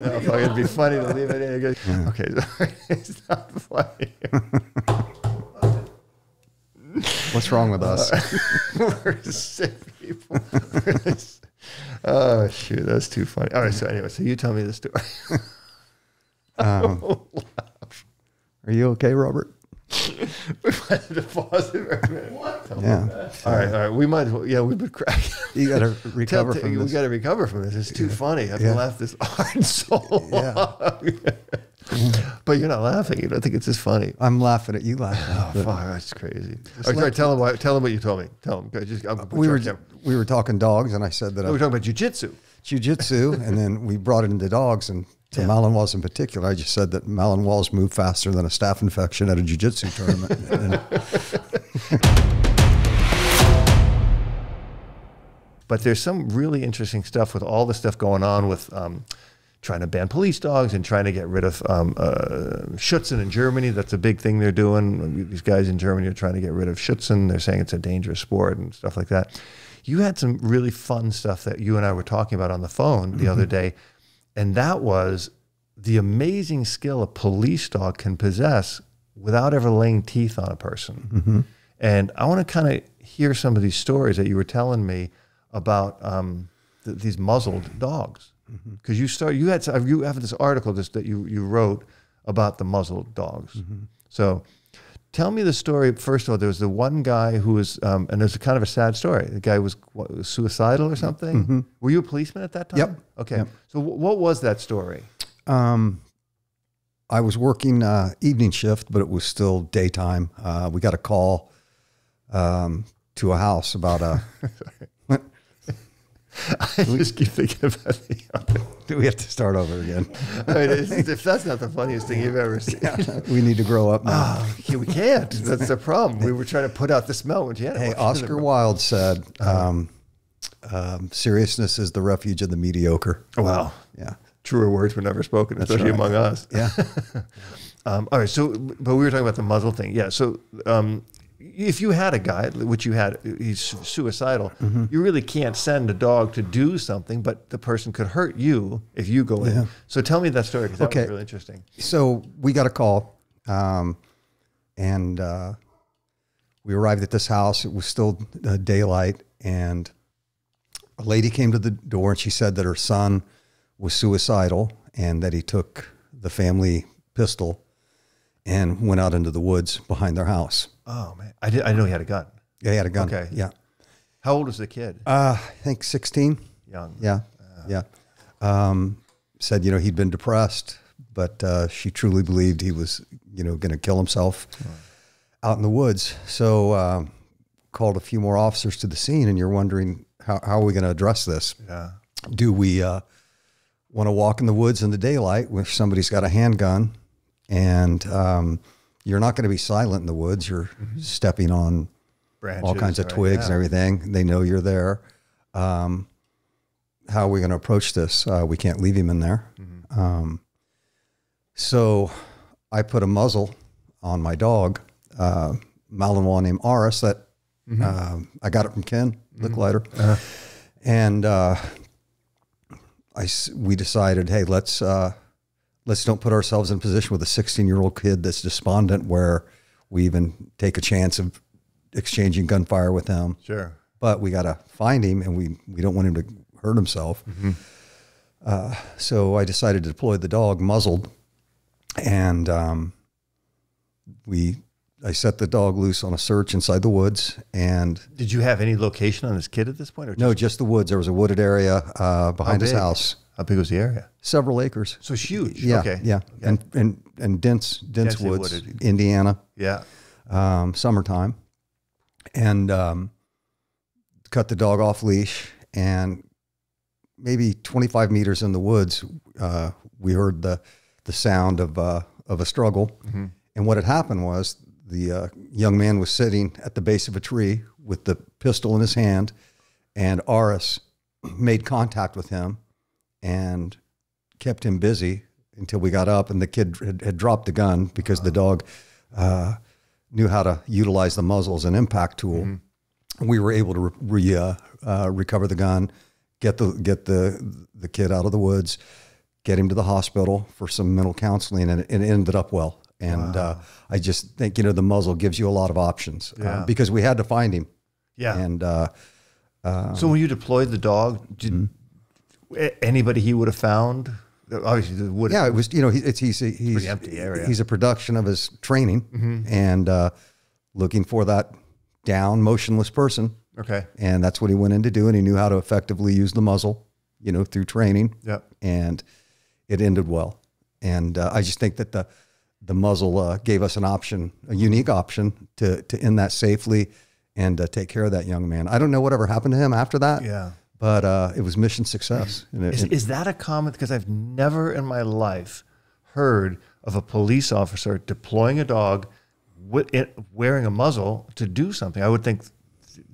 I don't know if it'd be funny to leave it in and go, okay, it's not funny. What's wrong with us? We're sick people. Oh, shoot, that's too funny. All right, so anyway, so you tell me the story. Are you okay, Robert? We might have to pause it for a minute. What? Yeah. All right. We might as well. Yeah, we've been cracking. You got to recover from this. We got to recover from this. It's too funny. I've laughed this hard so long. Yeah. But you're not laughing. You don't think it's as funny. I'm laughing at you laughing. Oh, fuck. That's crazy. All right, tell him what you told me. Tell him. We were talking dogs, and I said that. We were talking about jiu-jitsu. Jiu-jitsu, and then we brought it into dogs, and to Malinois in particular, I just said that Malinois move faster than a staph infection at a jiu-jitsu tournament. But there's some really interesting stuff with all the stuff going on with trying to ban police dogs and trying to get rid of Schutzen in Germany. That's a big thing they're doing. These guys in Germany are trying to get rid of Schutzen. They're saying it's a dangerous sport and stuff like that. You had some really fun stuff that you and I were talking about on the phone the other day. And that was the amazing skill a police dog can possess without ever laying teeth on a person. Mm-hmm. And I want to kind of hear some of these stories that you were telling me about these muzzled dogs, because you have this article that you wrote about the muzzled dogs. Mm-hmm. So tell me the story. First of all, there was the one guy who was, and it was kind of a sad story. The guy was suicidal or something. Mm-hmm. Were you a policeman at that time? Yep. Okay. Yep. So what was that story? I was working evening shift, but it was still daytime. We got a call to a house about a... I just keep thinking about the other. Do we have to start over again? I mean, if that's not the funniest thing you've ever seen. Yeah. We need to grow up now. We can't. That's the problem. We were trying to put out the smell when she had it. Hey, Oscar Wilde said, seriousness is the refuge of the mediocre. Wow. Well, yeah. Truer words were never spoken, especially among us. Yeah. All right. So, but we were talking about the muzzle thing. Yeah. So, if you had a guy, which you had, he's suicidal, you really can't send a dog to do something, but the person could hurt you if you go in. So tell me that story, because that was really interesting. So we got a call, and we arrived at this house. It was still daylight, and a lady came to the door, and she said that her son was suicidal and that he took the family pistol and went out into the woods behind their house. Oh, man. I know he had a gun. Yeah, he had a gun. Okay. Yeah. How old was the kid? I think 16. Young. Yeah. Yeah. Said, you know, he'd been depressed, but she truly believed he was, you know, going to kill himself out in the woods. So called a few more officers to the scene, and you're wondering, how are we going to address this? Yeah. Do we want to walk in the woods in the daylight if somebody's got a handgun? And you're not going to be silent in the woods. You're stepping on branches, all kinds of twigs and everything. They know you're there. How are we going to approach this? We can't leave him in there. So I put a muzzle on my dog, Malinois named Aris. That I got it from Ken Licklite. And we decided, hey, let's don't put ourselves in a position with a 16-year-old kid that's despondent where we even take a chance of exchanging gunfire with him. Sure. But we got to find him, and we don't want him to hurt himself. So I decided to deploy the dog muzzled, and I set the dog loose on a search inside the woods. And did you have any location on this kid at this point? Or no, just the woods. There was a wooded area behind his house. How big was the area? Several acres. So it's huge. Yeah, okay. Yeah. And dense woods, wooded. Indiana. Yeah. Summertime. And cut the dog off leash, and maybe 25 meters in the woods, we heard the sound of a struggle. And what had happened was the young man was sitting at the base of a tree with the pistol in his hand, and Aris made contact with him and kept him busy until we got up, and the kid had dropped the gun because the dog knew how to utilize the muzzle as an impact tool. And we were able to recover the gun, get the kid out of the woods, get him to the hospital for some mental counseling, and it ended up well. And wow. I just think, you know, the muzzle gives you a lot of options because we had to find him. Yeah. And so when you deployed the dog, did anybody he would have found? Obviously, would it was, you know, he's empty area. He's a production of his training and looking for that down, motionless person. Okay. And that's what he went in to do, and he knew how to effectively use the muzzle, you know, through training. Yeah. And it ended well. And I just think that the muzzle gave us an option, a unique option to end that safely and take care of that young man. I don't know whatever happened to him after that. Yeah. But it was mission success. And is that a comment? Because I've never in my life heard of a police officer deploying a dog with it, wearing a muzzle to do something. I would think,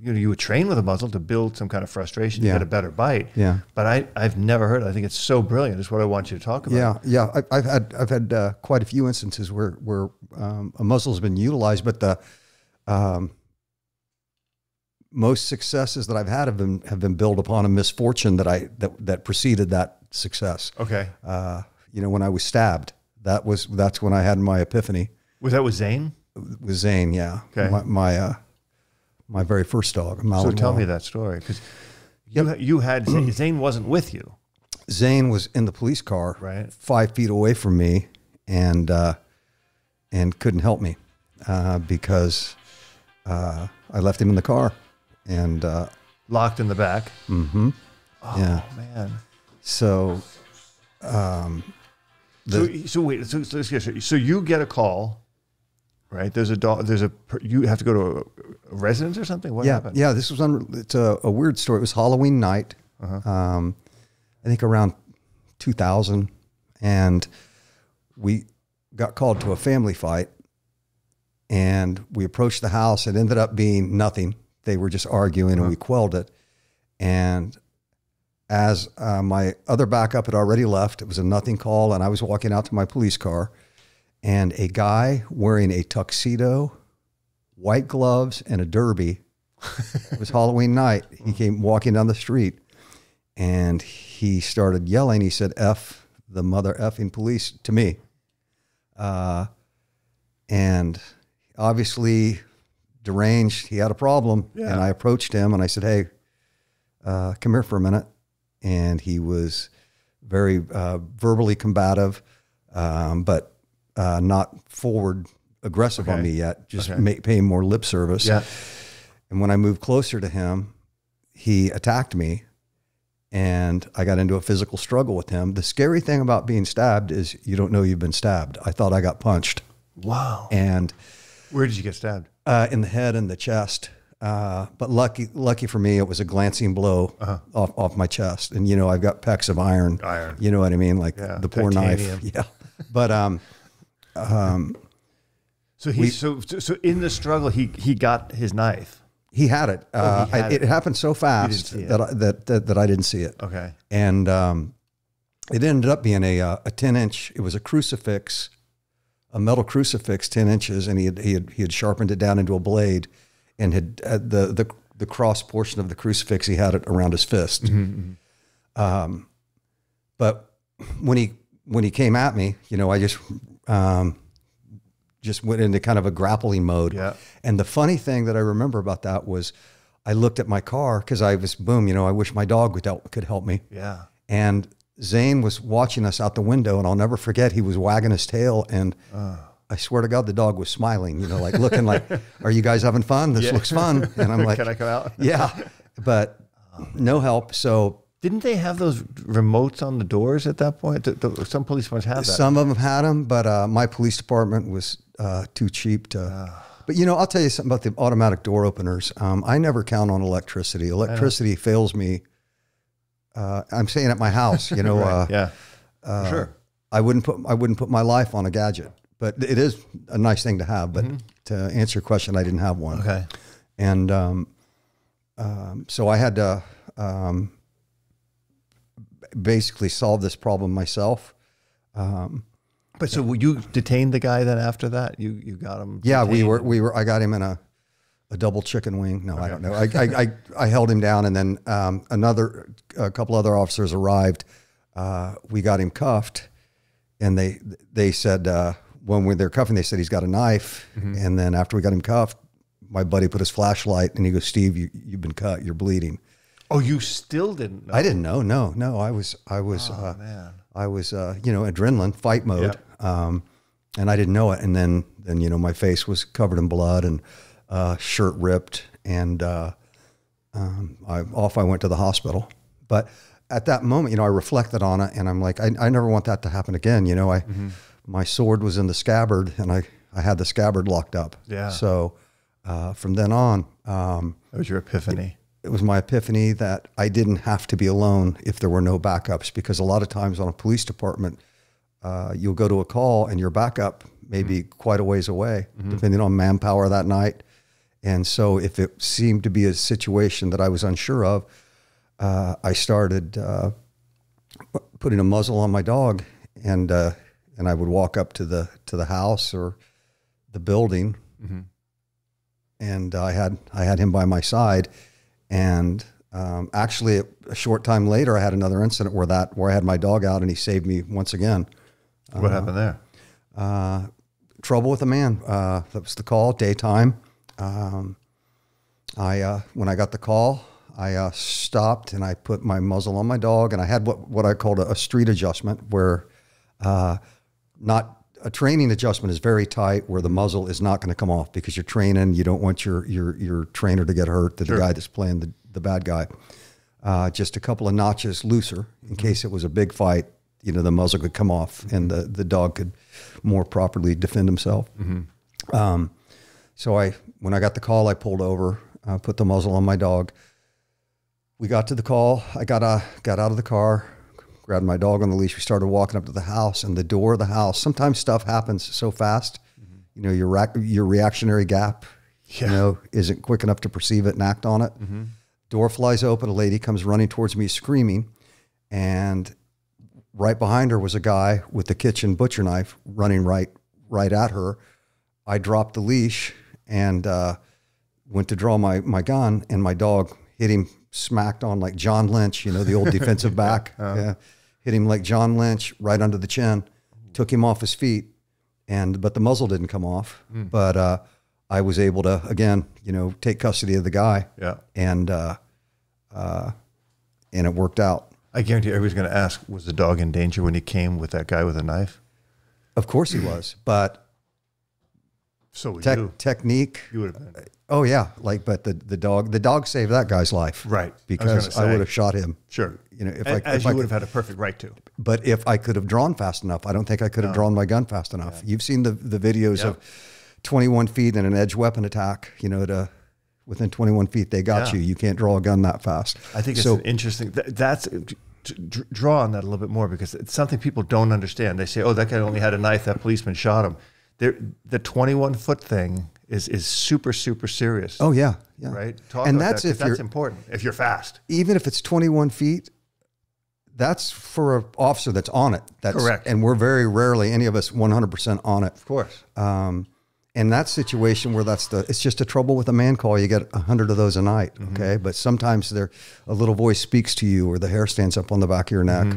you know, you would train with a muzzle to build some kind of frustration to get a better bite. Yeah. But I've never heard it. I think it's so brilliant. It's what I want you to talk about. Yeah, yeah. I've had quite a few instances where a muzzle's been utilized, but the most successes that I've had have been built upon a misfortune that preceded that success. Okay. You know, when I was stabbed, that's when I had my epiphany. Was that with Zane? With Zane, yeah. Okay. My very first dog, Malinois. So tell me that story, because you had Zane. Zane wasn't with you. Zane was in the police car, right, 5 feet away from me, and couldn't help me because I left him in the car. And locked in the back. Mm-hmm. Oh yeah, man. So, so you get a call, right? There's a dog. You have to go to a residence or something. What happened? Yeah. This was it's a weird story. It was Halloween night. I think around 2000, and we got called to a family fight, and we approached the house. It ended up being nothing. They were just arguing, and we quelled it. And as my other backup had already left, it was a nothing call, and I was walking out to my police car, and a guy wearing a tuxedo, white gloves, and a derby, it was Halloween night, he came walking down the street, and he started yelling. He said, "F the mother effing police," to me. And obviously deranged, he had a problem. Yeah. And I approached him and I said, "Hey, come here for a minute." And he was very verbally combative, but not forward aggressive on me yet, just paying more lip service. Yeah. And when I moved closer to him, he attacked me, and I got into a physical struggle with him. The scary thing about being stabbed is you don't know you've been stabbed. I thought I got punched. Wow. And where did you get stabbed? In the head and the chest. But lucky for me, it was a glancing blow off my chest. And, you know, I've got pecks of iron. You know what I mean? Like the poor titanium knife. Yeah. But so in the struggle, he got his knife. He had it. Oh, he had it happened so fast that I didn't see it. Okay. And it ended up being a 10-inch. It was a crucifix. A metal crucifix, 10 inches, and he had sharpened it down into a blade, and had the cross portion of the crucifix. He had it around his fist. But when he came at me, you know, I just went into kind of a grappling mode. Yeah. And the funny thing that I remember about that was, I looked at my car because I was you know, I wish my dog could help me. Yeah. And Zane was watching us out the window, and I'll never forget, he was wagging his tail, and I swear to God, the dog was smiling, you know, like looking like, "Are you guys having fun? This looks fun." And I'm like, "Can I come out?" Yeah, but no help. So didn't they have those remotes on the doors at that point? Some police must have that. Some of them had them, but my police department was too cheap to. But, you know, I'll tell you something about the automatic door openers. I never count on electricity. Electricity fails me. I'm saying at my house, you know, sure. I wouldn't put my life on a gadget, but it is a nice thing to have. But to answer your question, I didn't have one. Okay. And, so I had to, basically solve this problem myself. But so you detained the guy then after that? You got him? Yeah, detained. I got him in a double chicken wing. No, I don't know. I held him down, and then a couple other officers arrived we got him cuffed, and they said, when they're cuffing, they said he's got a knife. Mm-hmm. And then after we got him cuffed, my buddy put his flashlight and he goes, Steve, you've been cut. You're bleeding. Oh, you still didn't know? I didn't know. No, no. I was, oh, man. I was, you know, adrenaline fight mode. Yep. And I didn't know it. And then, you know, my face was covered in blood and, shirt ripped. And, off I went to the hospital. But at that moment, you know, I reflected on it and I'm like, I never want that to happen again. You know, mm-hmm. my sword was in the scabbard and I had the scabbard locked up. Yeah. So, from then on, that was your epiphany. It was my epiphany that I didn't have to be alone if there were no backups, because a lot of times on a police department, you'll go to a call and your backup may be quite a ways away, mm-hmm. depending on manpower that night. And so if it seemed to be a situation that I was unsure of, I started putting a muzzle on my dog, and I would walk up to the house or the building, mm-hmm. and I had him by my side. And actually, a short time later, I had another incident where I had my dog out and he saved me once again. What happened there? Trouble with a man. That was the call, daytime. When I got the call, I stopped and I put my muzzle on my dog, and I had what I called a street adjustment, where a training adjustment is very tight, where the muzzle is not going to come off because you're training. You don't want your trainer to get hurt, the guy that's playing the bad guy. Just a couple of notches looser in case it was a big fight. You know, the muzzle could come off and the dog could more properly defend himself. Mm-hmm. So when I got the call, I pulled over, put the muzzle on my dog. We got to the call. I got out of the car, grabbed my dog on the leash. We started walking up to the house, and the door of the house. Sometimes stuff happens so fast, mm-hmm. you know, your reactionary gap, yeah. you know, isn't quick enough to perceive it and act on it. Mm-hmm. Door flies open. A lady comes running towards me screaming, and right behind her was a guy with the kitchen butcher knife running right at her. I dropped the leash and went to draw my gun, and my dog hit him, smacked on like John Lynch, you know, the old defensive back. Yeah. Hit him like John Lynch right under the chin, took him off his feet, but the muzzle didn't come off. Mm. But I was able to, again, you know, take custody of the guy. Yeah. And it worked out. I guarantee everybody's going to ask, was the dog in danger when he came with that guy with a knife? Of course he was, but... So technique. You would have been. Oh yeah, like but the dog saved that guy's life, right? Because I would have shot him. Sure, you know if I would have had a perfect right to. But if I could have drawn fast enough, I don't think I could have drawn my gun fast enough. Yeah. You've seen the videos of 21 feet and an edge weapon attack. You know, within 21 feet they got you. You can't draw a gun that fast. I think it's an interesting. That's. Draw on that a little bit more, because it's something people don't understand. They say, "Oh, that guy only had a knife. That policeman shot him." The 21-foot thing is super, super serious. Oh, yeah. Yeah. Right? Talk and that's, that, if that's important, if you're fast. Even if it's 21 feet, that's for an officer that's on it. That's, correct. And we're very rarely, any of us, 100% on it. Of course. And that situation where it's just a trouble with a man call, you get 100 of those a night, mm-hmm. okay? But sometimes a little voice speaks to you, or the hair stands up on the back of your neck.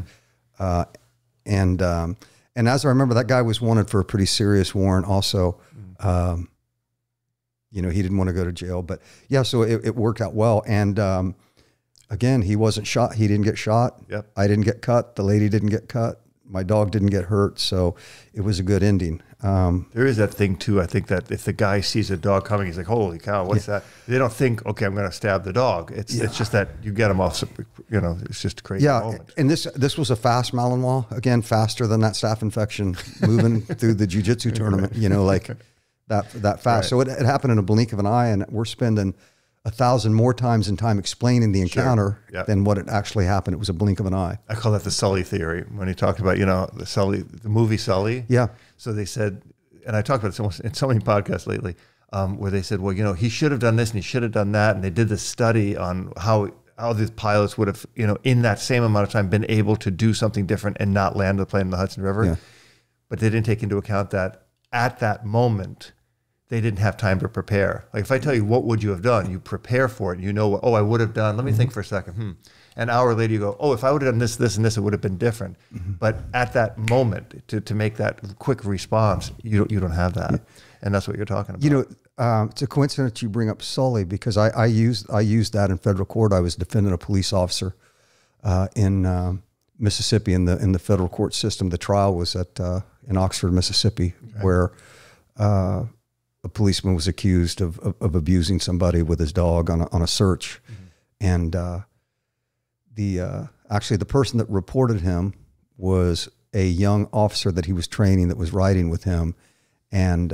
Mm-hmm. And as I remember, that guy was wanted for a pretty serious warrant also. You know, he didn't want to go to jail, but yeah, so it worked out well. And again, he wasn't shot. He didn't get shot. Yep. I didn't get cut. The lady didn't get cut. My dog didn't get hurt. So it was a good ending. There is that thing too. I think that if the guy sees a dog coming, he's like, holy cow, what's that? They don't think, okay, I'm going to stab the dog. It's just that you get them off, you know, it's just crazy. Yeah. Moment. And this was a fast Malinois, again, faster than that staph infection moving through the jiu-jitsu tournament, you know, like that fast. Right. So it happened in a blink of an eye, and we're spending 1,000 more times in time explaining the encounter than what it actually happened. It was a blink of an eye. I call that the Sully theory. When he talked about, you know, the movie Sully. Yeah. So they said, and I talked about this almost in so many podcasts lately, where they said, well, you know, he should have done this and he should have done that. And they did this study on how these pilots would have, you know, in that same amount of time been able to do something different and not land the plane in the Hudson River. Yeah. But they didn't take into account that at that moment, they didn't have time to prepare. Like if I tell you, what would you have done? You prepare for it. You know what, oh, I would have done. Let me think for a second. an hour later you go, oh, if I would have done this, this, and this, it would have been different. Mm-hmm. But at that moment, to make that quick response, you don't have that. Yeah. And that's what you're talking about. You know, it's a coincidence you bring up Sully, because I used that in federal court. I was defending a police officer in Mississippi in the federal court system. The trial was at in Oxford, Mississippi, okay, where a policeman was accused of abusing somebody with his dog on a search. Mm-hmm. And actually the person that reported him was a young officer that he was training that was riding with him. And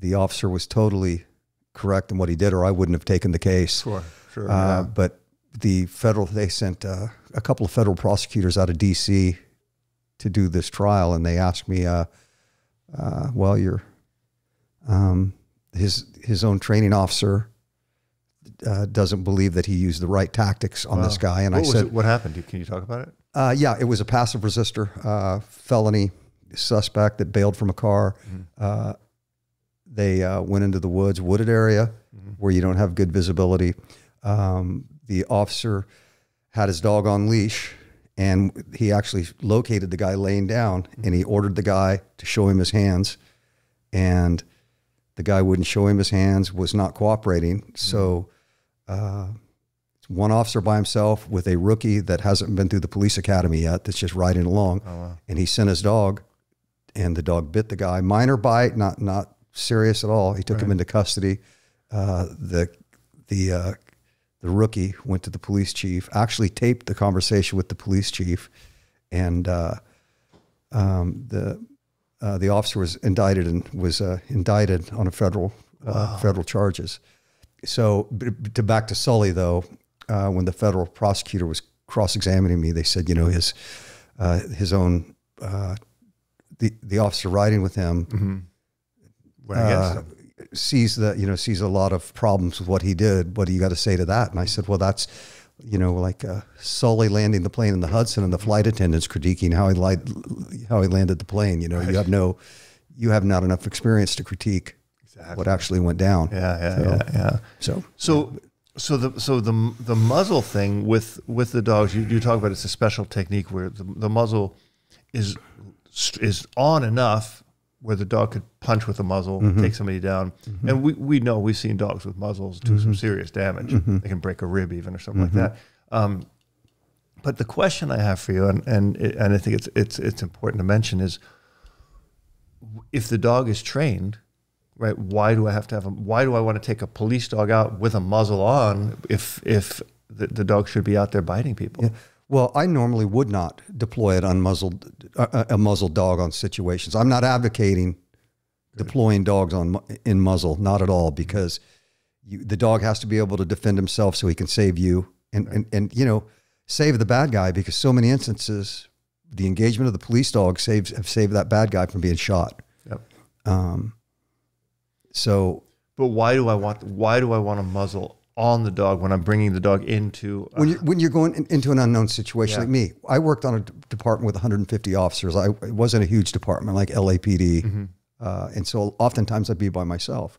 the officer was totally correct in what he did, or I wouldn't have taken the case. Sure, sure. Yeah. But they sent a couple of federal prosecutors out of D.C. to do this trial, and they asked me, well, you're his own training officer doesn't believe that he used the right tactics on this guy. And what happened? Can you talk about it? Yeah, it was a passive resistor felony suspect that bailed from a car. Mm-hmm. They went into the woods, wooded area, mm-hmm, where you don't have good visibility. The officer had his dog on leash, and he actually located the guy laying down, mm-hmm, and he ordered the guy to show him his hands, and the guy wouldn't show him his hands, was not cooperating. Mm-hmm. So it's one officer by himself with a rookie that hasn't been through the police academy yet, that's just riding along. Oh, wow. And he sent his dog, and the dog bit the guy. Minor bite, not serious at all. He took him into custody. The rookie went to the police chief, actually taped the conversation with the police chief, and the officer was indicted on a federal federal charges. So back to Sully though, when the federal prosecutor was cross-examining me, they said, you know, the officer riding with him, mm-hmm, well, I guess so, sees a lot of problems with what he did. What do you got to say to that? And I said, well, that's, you know, like Sully landing the plane in the Hudson and the flight attendants critiquing how he landed the plane. You know, right, you have not enough experience to critique what actually went down. So the muzzle thing with the dogs, you talk about, it's a special technique where the muzzle is on enough where the dog could punch with the muzzle, mm-hmm, take somebody down. Mm-hmm. And we know, we've seen dogs with muzzles do, mm-hmm, some serious damage. Mm-hmm. They can break a rib even or something, mm-hmm, like that. But the question I have for you, and I think it's important to mention, is if the dog is trained, right, why do I want to take a police dog out with a muzzle on if the dog should be out there biting people? Yeah. Well, I normally would not deploy a muzzled dog on situations. I'm not advocating deploying dogs in muzzle, not at all, because the dog has to be able to defend himself so he can save you and you know, save the bad guy, because so many instances, the engagement of the police dog have saved that bad guy from being shot. Yep. But why do I want a muzzle on the dog when I'm bringing the dog into... When you're going into an unknown situation, yeah, like me. I worked on a department with 150 officers. It wasn't a huge department like LAPD. Mm-hmm. And so oftentimes I'd be by myself.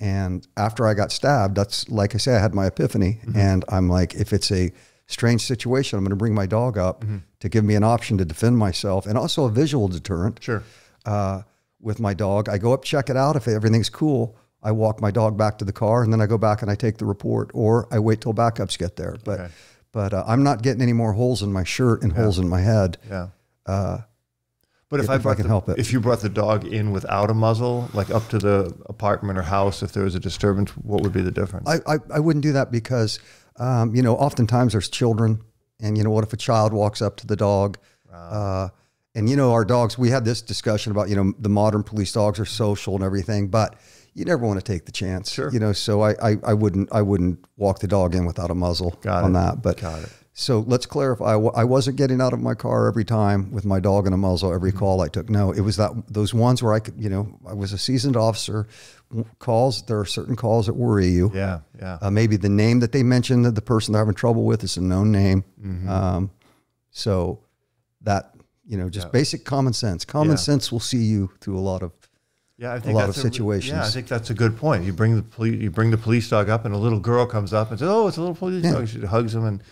And after I got stabbed, that's, like I say, I had my epiphany. Mm-hmm. And I'm like, if it's a strange situation, I'm going to bring my dog up, mm-hmm, to give me an option to defend myself, and also a visual deterrent. Sure. With my dog, I go up, check it out. If everything's cool, I walk my dog back to the car, and then I go back and I take the report, or I wait till backups get there. But, okay, but I'm not getting any more holes in my shirt and, yeah, holes in my head. Yeah. But if you brought the dog in without a muzzle, like up to the apartment or house, if there was a disturbance, what would be the difference? I wouldn't do that because, you know, oftentimes there's children, and you know, what if a child walks up to the dog, and you know, our dogs, we had this discussion about, you know, the modern police dogs are social and everything, but you never want to take the chance, sure, you know, so I wouldn't walk the dog in without a muzzle on that. But so let's clarify, I wasn't getting out of my car every time with my dog and a muzzle every, mm-hmm, call I took. No, it was those ones where I could, you know, I was a seasoned officer. Calls, there are certain calls that worry you. Yeah, yeah. Maybe the name that they mentioned, that the person they're having trouble with, is a known name. Mm-hmm. So that, you know, just, yeah, basic common sense. Common, yeah, sense will see you through a lot of, yeah, I think a lot of situations. Yeah, I think that's a good point. You bring the police dog up, and a little girl comes up and says, "Oh, it's a little police, yeah, dog." She hugs him, and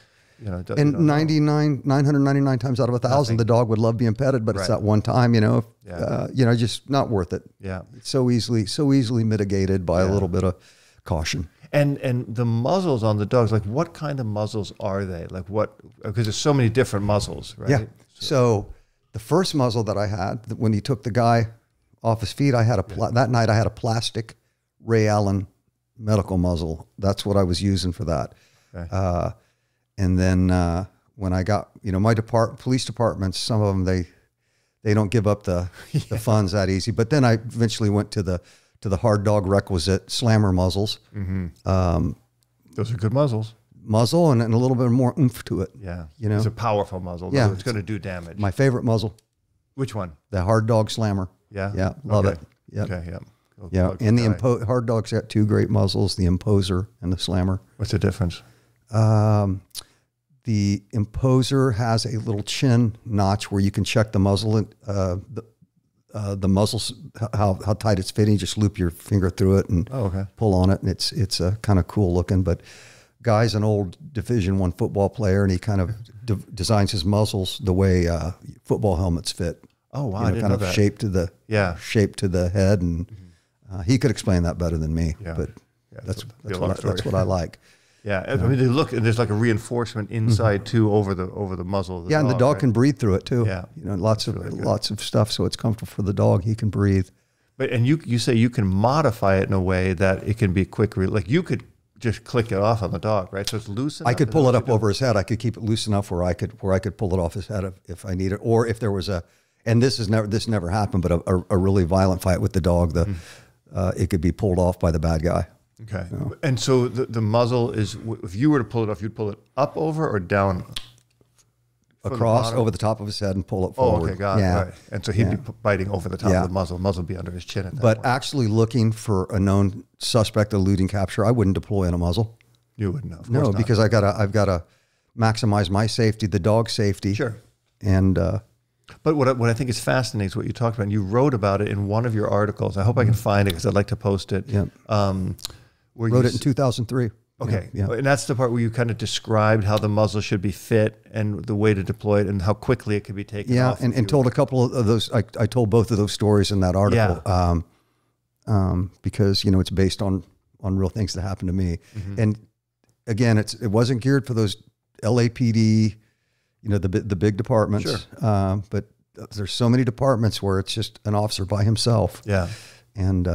You know, and 999 times out of 1,000, the dog would love being petted, but it's that one time, you know, yeah. You know, just not worth it. Yeah. It's so easily mitigated by a little bit of caution. And the muzzles on the dogs, like what kind of muzzles are they? Like what, because there's so many different muzzles, right? Yeah. So the first muzzle that I had, when he took the guy off his feet, I had a, that night I had a plastic Ray-Allen medical muzzle. That's what I was using for that. Okay. And then when I got, you know, my police departments, some of them, they don't give up the, the funds that easy. But then I eventually went to the Hard Dog requisite slammer muzzles. Mm-hmm. Those are good muzzles. Muzzle and a little bit more oomph to it. Yeah. You know, it's a powerful muzzle. Yeah. It's going to do damage. My favorite muzzle. Which one? The Hard Dog slammer. Yeah. Yeah. Love it. Yep. Okay. Yeah. Yeah. And the Hard Dog's got two great muzzles, the Imposer and the Slammer. What's the difference? The Imposer has a little chin notch where you can check the muzzle and, the muzzle, how tight it's fitting. You just loop your finger through it and pull on it. And it's a kind of cool looking, but guy's an old Division I football player, and he kind of designs his muzzles the way, football helmets fit. Oh, wow. You know, I didn't know that. Shaped to the, shaped to the head. And, he could explain that better than me, but that's what I like. Yeah, I mean, they look, and there's like a reinforcement inside too over the muzzle of the dog, and the dog can breathe through it too. Yeah, you know, lots of stuff, so it's comfortable for the dog. He can breathe. But and you say you can modify it in a way that it can be quick. Like you could just click it off on the dog, right? So it's loose enough. I could pull it up over his head. I could keep it loose enough where I could pull it off his head if I need it, or if there was a. And this never happened, but a really violent fight with the dog. The it could be pulled off by the bad guy. Okay. No. And so the muzzle is, if you were to pull it off, you'd pull it up over or down? Across, over the top of his head and pull it forward. Oh, okay, got it. Yeah. Right. And so he'd be biting over the top of the muzzle. The muzzle would be under his chin at that point. But actually looking for a known suspect eluding capture, I wouldn't deploy in a muzzle. You wouldn't, of course not. Because I've got to maximize my safety, the dog's safety. Sure. And... But what I think is fascinating is what you talked about, and you wrote about it in one of your articles. I hope I can find it because I'd like to post it. Yeah. Wrote it in 2003. Okay. Yeah, yeah. And that's the part where you kind of described how the muzzle should be fit and the way to deploy it and how quickly it could be taken off. Yeah, and told a couple of those. I told both of those stories in that article because, you know, it's based on real things that happened to me. Mm-hmm. And, again, it wasn't geared for those LAPD, you know, the big departments, sure. But there's so many departments where it's just an officer by himself. Yeah. And,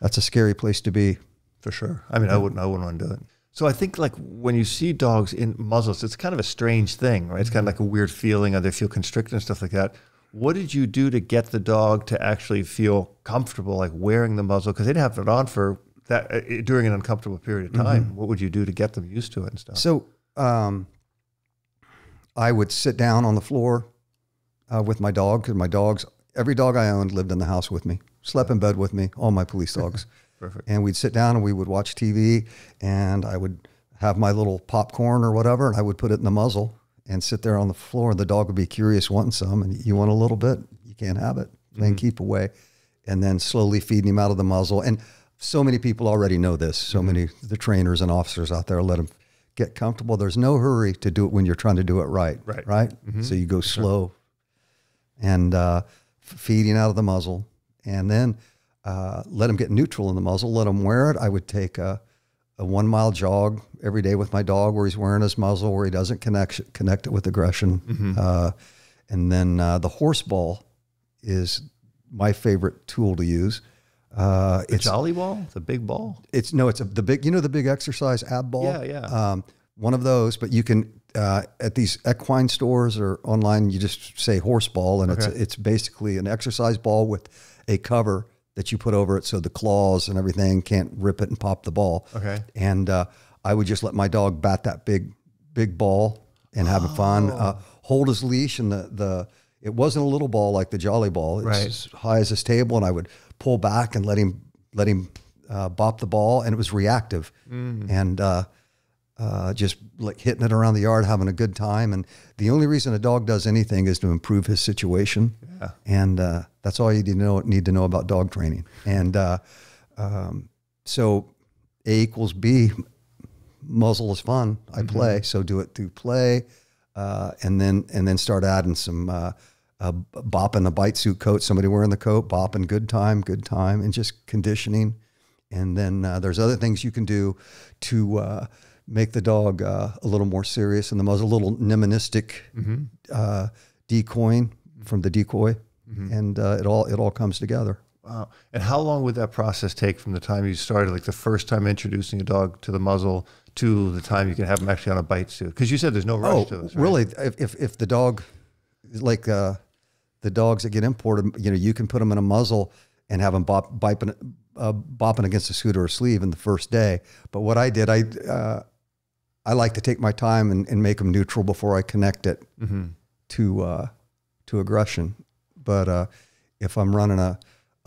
that's a scary place to be for sure. I mean, I wouldn't want to do it. So I think like when you see dogs in muzzles, it's kind of a strange thing, right? It's kind of like a weird feeling or they feel constricted and stuff like that. What did you do to get the dog to actually feel comfortable, like wearing the muzzle? 'Cause they'd have it on for that during an uncomfortable period of time. Mm-hmm. What would you do to get them used to it and stuff? So, I would sit down on the floor with my dog, because every dog I owned lived in the house with me, slept in bed with me, all my police dogs. Perfect. And we'd sit down and we would watch TV, and I would have my little popcorn or whatever, and I would put it in the muzzle and sit there on the floor, and the dog would be curious, wanting some, and you want a little bit, you can't have it, then keep away. And then slowly feeding him out of the muzzle. And so many people already know this, so many, the trainers and officers out there let him get comfortable. There's no hurry to do it when you're trying to do it right. Right. Right. Mm-hmm. So you go slow and, feeding out of the muzzle, and then, let them get neutral in the muzzle, let them wear it. I would take a 1 mile jog every day with my dog where he's wearing his muzzle, where he doesn't connect it with aggression. Mm-hmm. And then, the horse ball is my favorite tool to use. It's jolly ball, the big ball. It's no, it's the big, you know, the big exercise ab ball. Yeah, yeah. One of those, but you can at these equine stores or online, you just say horse ball, and it's basically an exercise ball with a cover that you put over it so the claws and everything can't rip it and pop the ball. Okay. And I would just let my dog bat that big ball and having fun. Hold his leash, and it wasn't a little ball like the jolly ball. It was as high as this table, and I would pull back and let him bop the ball. And it was reactive and, just like hitting it around the yard, having a good time. And the only reason a dog does anything is to improve his situation. Yeah. And, that's all you need to know about dog training. And, so A equals B, muzzle is fun. I play, so do it through play, and then start adding some bopping a bite suit coat. Somebody wearing the coat, bopping good time, and just conditioning. And then there's other things you can do to make the dog a little more serious, and the muzzle, a little mnemonistic decoying from the decoy, and it all comes together. Wow. And how long would that process take from the time you started, like the first time introducing a dog to the muzzle to the time you can have them actually on a bite suit? Because you said there's no rush to this, right? Really, if the dog, like the dogs that get imported, you know, you can put them in a muzzle and have them bopping against a suit or a sleeve in the first day. But what I did, I like to take my time and make them neutral before I connect it to aggression. But if I'm running a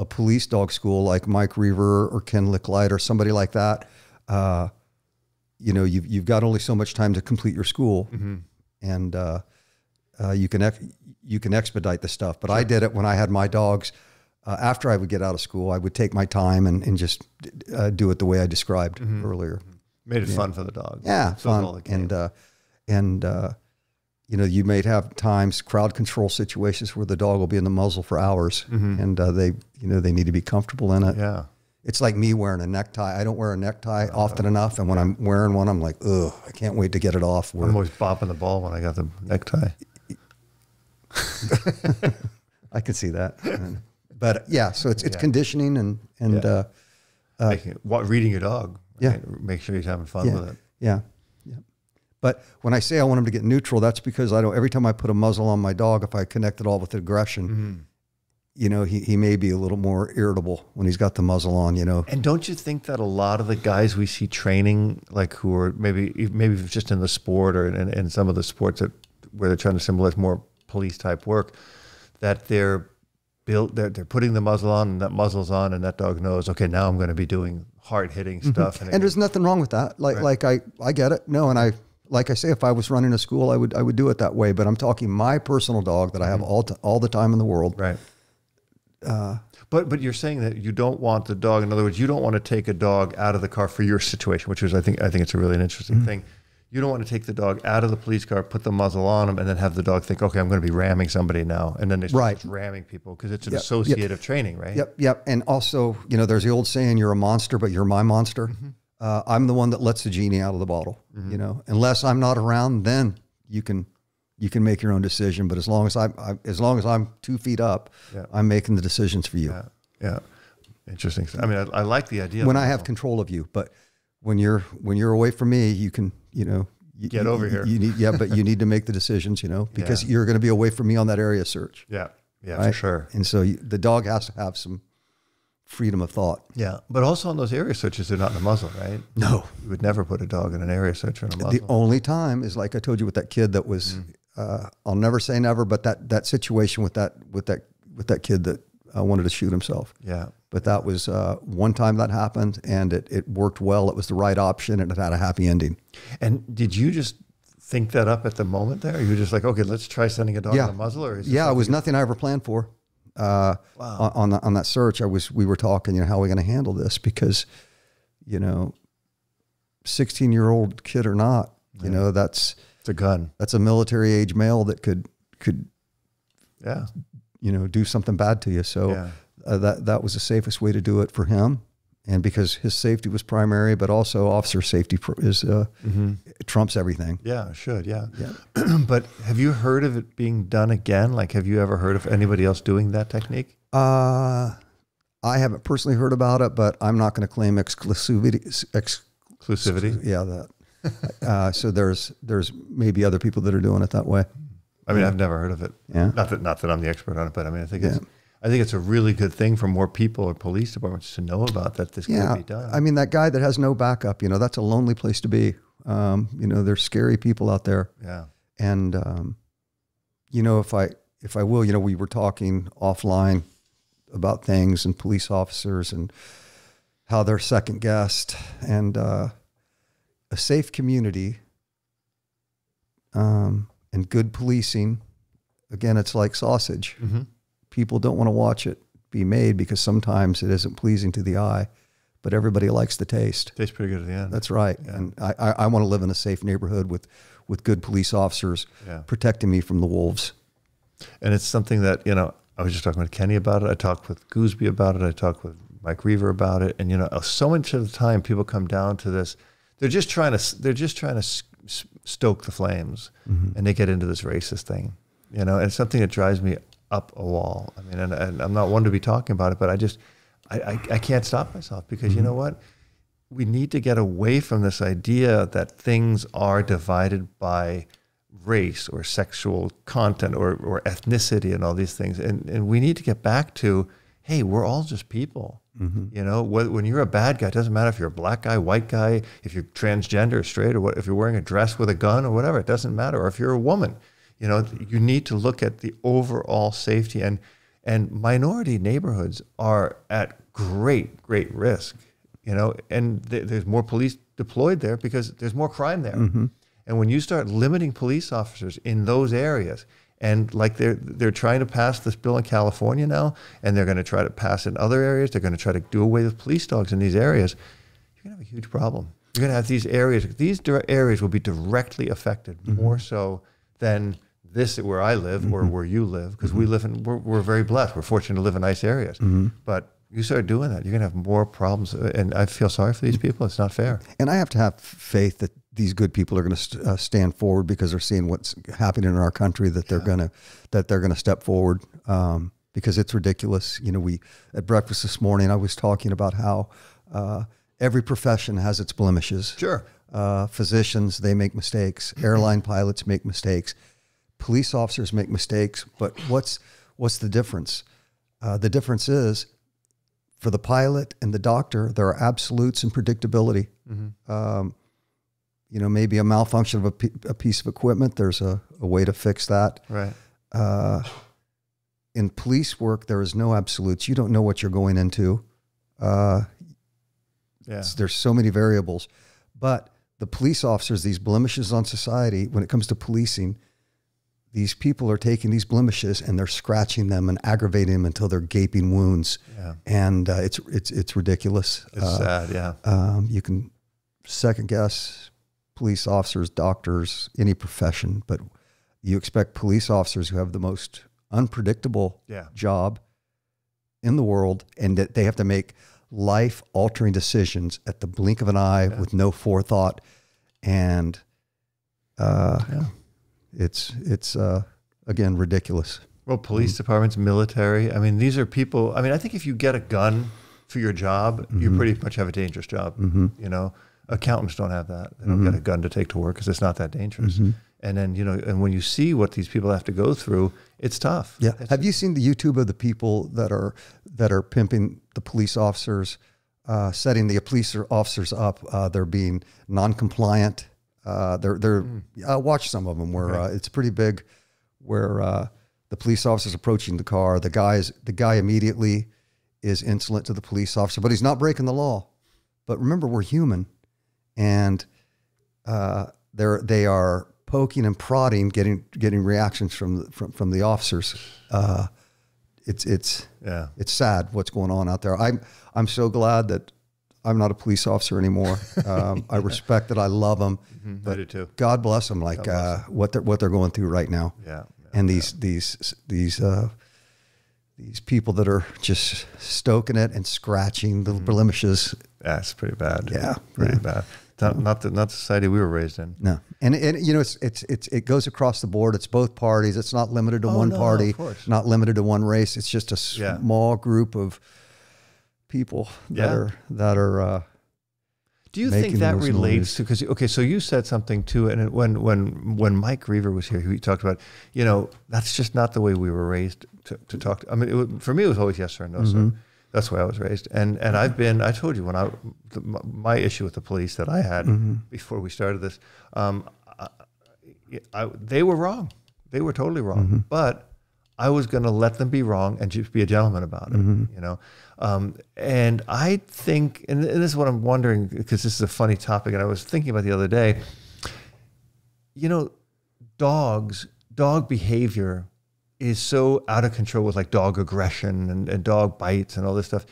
police dog school like Mike Reaver or Ken Licklite or somebody like that, you know, you've got only so much time to complete your school, and you can expedite the stuff. But I did it when I had my dogs. After I would get out of school, I would take my time and just do it the way I described earlier. Made it fun for the dogs. Yeah, fun. And you know, you may have times crowd control situations where the dog will be in the muzzle for hours, and they need to be comfortable in it. Yeah, it's like me wearing a necktie. I don't wear a necktie often enough, and when I'm wearing one, I'm like, ugh, I can't wait to get it off. I'm always bopping the ball when I got the necktie. I can see that. But yeah, so it's conditioning and reading your dog. Right? Yeah, make sure he's having fun with it. Yeah. But when I say I want him to get neutral, that's because I don't. Every time I put a muzzle on my dog, if I connect it all with aggression, you know, he may be a little more irritable when he's got the muzzle on. You know. And don't you think that a lot of the guys we see training, like who are maybe just in the sport or in some of the sports where they're trying to symbolize more police type work, that they're putting the muzzle on, and that muzzle's on, and that dog knows, okay, now I'm going to be doing hard hitting stuff. And there's nothing wrong with that. Like I get it. No, and I. Like I say, if I was running a school, I would do it that way. But I'm talking my personal dog that I have all the time in the world. Right. But you're saying that you don't want the dog. In other words, you don't want to take a dog out of the car for your situation, which is I think it's a really interesting thing. You don't want to take the dog out of the police car, put the muzzle on him, and then have the dog think, okay, I'm going to be ramming somebody now, and then they start ramming people because it's an associative training, right? Yep. And also, you know, there's the old saying, "You're a monster, but you're my monster." I'm the one that lets the genie out of the bottle, you know, unless I'm not around, then you can make your own decision. But as long as I'm 2 feet up, I'm making the decisions for you. Yeah. Interesting. I mean, I like the idea. When I have control of you, but when you're away from me, you can, you know, get over here. You need, but you need to make the decisions, you know, because you're going to be away from me on that area search. Yeah, right? For sure. And so the dog has to have some freedom of thought. Yeah, but also on those area searches, they're not in a muzzle, right? No. You would never put a dog in an area search in a muzzle. The only time is, like I told you, with that kid that was, I'll never say never, but that situation with that kid that wanted to shoot himself. Yeah. But that was one time that happened, and it worked well. It was the right option, and it had a happy ending. And did you just think that up at the moment there? You were just like, okay, let's try sending a dog in a muzzle? Or is it it was nothing I ever planned for. On that search, we were talking, you know, how are we going to handle this? Because, you know, 16-year-old kid or not, you know, it's a gun. That's a military age male that could, you know, do something bad to you. So that was the safest way to do it for him. And because his safety was primary, but also officer safety is, it trumps everything. Yeah, it should. Yeah. But have you heard of it being done again? Like, have you ever heard of anybody else doing that technique? I haven't personally heard about it, but I'm not going to claim exclusivity. Exclusivity? Yeah. That. So there's maybe other people that are doing it that way. I mean, I've never heard of it. Yeah. Not that I'm the expert on it, but I mean, I think it's a really good thing for more people or police departments to know about that this can be done. I mean, that guy that has no backup, you know, that's a lonely place to be. You know, there's scary people out there. Yeah. And, you know, if I will, you know, we were talking offline about things and police officers and how they're second guessed, and a safe community and good policing. Again, it's like sausage. People don't want to watch it be made because sometimes it isn't pleasing to the eye, but everybody likes the taste. Tastes pretty good at the end. That's right. Yeah. And I want to live in a safe neighborhood with good police officers protecting me from the wolves. And it's something that, you know, I was just talking with Kenny about it. I talked with Goosby about it. I talked with Mike Reaver about it. And, you know, so much of the time people come down to this, they're just trying to stoke the flames, and they get into this racist thing, you know, and it's something that drives me up a wall. I mean, and I'm not one to be talking about it, but I just, I can't stop myself because you know what? We need to get away from this idea that things are divided by race or sexual content or ethnicity and all these things. And we need to get back to, hey, we're all just people. You know, when you're a bad guy, it doesn't matter if you're a black guy, white guy, if you're transgender, straight, or what, if you're wearing a dress with a gun or whatever, it doesn't matter. Or if you're a woman, you know, you need to look at the overall safety. And minority neighborhoods are at great, great risk, you know, and there's more police deployed there because there's more crime there. And when you start limiting police officers in those areas, and like they're trying to pass this bill in California now, and they're going to try to pass it in other areas. They're going to try to do away with police dogs in these areas. You're going to have a huge problem. You're going to have these areas will be directly affected more so than this where I live or where you live, because we live in, we're very blessed. We're fortunate to live in nice areas. But you start doing that, you're going to have more problems. And I feel sorry for these people. It's not fair. And I have to have faith that these good people are going to stand forward because they're seeing what's happening in our country, that they're going to step forward because it's ridiculous. You know, we at breakfast this morning, I was talking about how every profession has its blemishes. Sure. Physicians, they make mistakes. Airline pilots make mistakes. Police officers make mistakes. But what's the difference? The difference is, for the pilot and the doctor, there are absolutes and predictability. You know, maybe a malfunction of a piece of equipment, there's a way to fix that. Right. In police work, there is no absolutes. You don't know what you're going into. There's so many variables. But the police officers, these blemishes on society, when it comes to policing, these people are taking these blemishes and they're scratching them and aggravating them until they're gaping wounds. And it's ridiculous. It's sad, you can second guess police officers, doctors, any profession, but you expect police officers who have the most unpredictable job in the world, and that they have to make life-altering decisions at the blink of an eye with no forethought. And it's again, ridiculous. Well, police departments, military, I mean, these are people, I mean, I think if you get a gun for your job, you pretty much have a dangerous job, you know. Accountants don't have that. They don't get a gun to take to work because it's not that dangerous. And then, you know, and when you see what these people have to go through, it's tough. Yeah. It's, have you seen the YouTube of the people that are pimping the police officers, setting the police officers up? They're being non-compliant. I watched some of them where it's pretty big, where the police officer's approaching the car. The guy immediately is insolent to the police officer, but he's not breaking the law. But remember, we're human. And they are poking and prodding, getting reactions from the officers. It's sad what's going on out there. I'm so glad that I'm not a police officer anymore. I respect it. I love them. But I do too. God bless them. Like what they're going through right now. And these people that are just stoking it and scratching the blemishes. That's pretty bad. Yeah, pretty bad. Not the society we were raised in. No, and you know, it goes across the board. It's both parties. It's not limited to one party. Of course. Not limited to one race. It's just a small group of people that are. Do you think that relates to? Because so you said something too, and when Mike Reaver was here, he talked about, you know, that's just not the way we were raised to talk. I mean, for me, it was always yes or no, sir. That's the way I was raised, and I've been. I told you when my issue with the police that I had before we started this, they were wrong. They were totally wrong. But I was going to let them be wrong and just be a gentleman about it, you know. And I think, and this is what I'm wondering, because this is a funny topic, and I was thinking about the other day. You know, dog behavior is so out of control with like dog aggression and dog bites and all this stuff.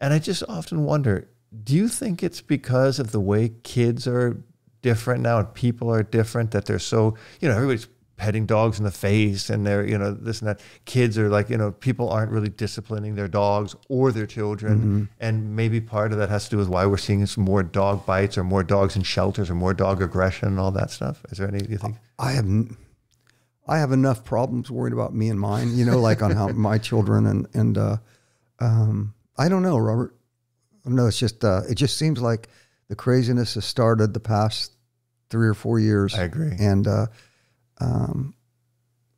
And I just often wonder, Do you think it's because of the way kids are different now and people are different that they're so, you know, everybody's petting dogs in the face and they're, you know, this and that. Kids are like, you know, people aren't really disciplining their dogs or their children. Mm-hmm. And maybe part of that has to do with why we're seeing some more dog bites or more dogs in shelters or more dog aggression and all that stuff. Is there any, do you think? I have enough problems worried about me and mine, you know, like on how my children and I don't know, Robert. No, it's just, it just seems like the craziness has started the past 3 or 4 years. I agree. And,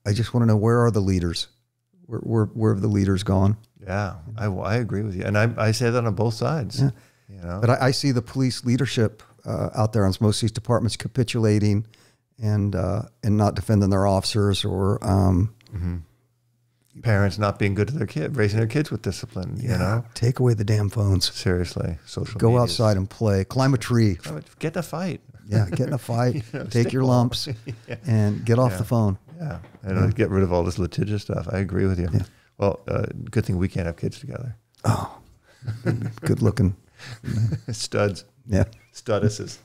I just want to know, where are the leaders? Where have the leaders gone? Yeah, I agree with you. And I say that on both sides. Yeah. You know? But I see the police leadership out there on most of these departments capitulating and not defending their officers or... Parents not being good to their kids, raising their kids with discipline, you know? Take away the damn phones. Seriously. Social Go medias. Outside and play. Climb a tree. Get in a fight. Yeah, get in a fight, you know, take your lumps, and get off the phone. Yeah, and get rid of all this litigious stuff. I agree with you. Yeah. Well, good thing we can't have kids together. Oh, good looking. Studs. Yeah. Studesses.